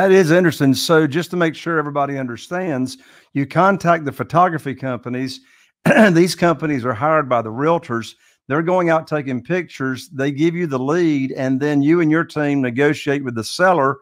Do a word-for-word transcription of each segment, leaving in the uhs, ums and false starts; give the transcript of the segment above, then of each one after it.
That is interesting. So just to make sure everybody understands, you contact the photography companies. These companies are hired by the realtors. They're going out taking pictures. They give you the lead, and then you and your team negotiate with the seller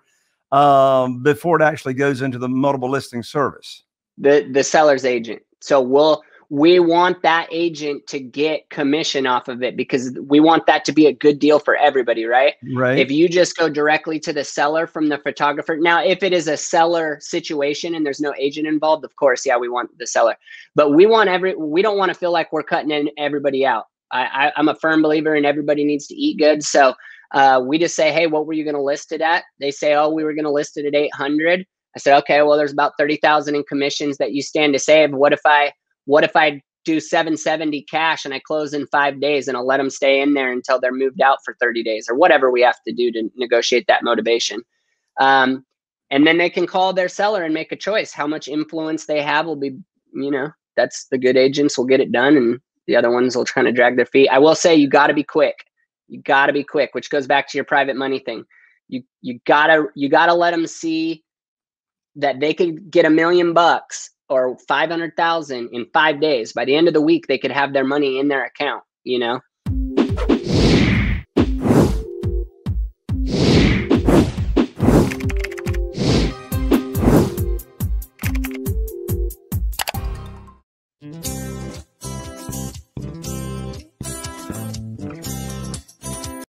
um, before it actually goes into the multiple listing service. The the seller's agent. So we'll we want that agent to get commission off of it, because we want that to be a good deal for everybody, right? Right. If you just go directly to the seller from the photographer. Now, if it is a seller situation and there's no agent involved, of course, yeah, we want the seller. But we want every we don't want to feel like we're cutting in everybody out. I, I, I'm a firm believer in everybody needs to eat good. So uh, we just say, hey, what were you going to list it at? They say, oh, we were going to list it at eight hundred. I said, okay, well, there's about thirty thousand in commissions that you stand to save. What if I What if I do seven seventy cash and I close in five days and I'll let them stay in there until they're moved out for thirty days or whatever we have to do to negotiate that motivation. Um, and then they can call their seller and make a choice. How much influence they have will be, you know, that's the good agents will get it done, and the other ones will try to drag their feet. I will say you got to be quick. You got to be quick, which goes back to your private money thing. You you gotta you gotta let them see that they could get a million bucks or five hundred thousand in five days. By the end of the week, they could have their money in their account, you know?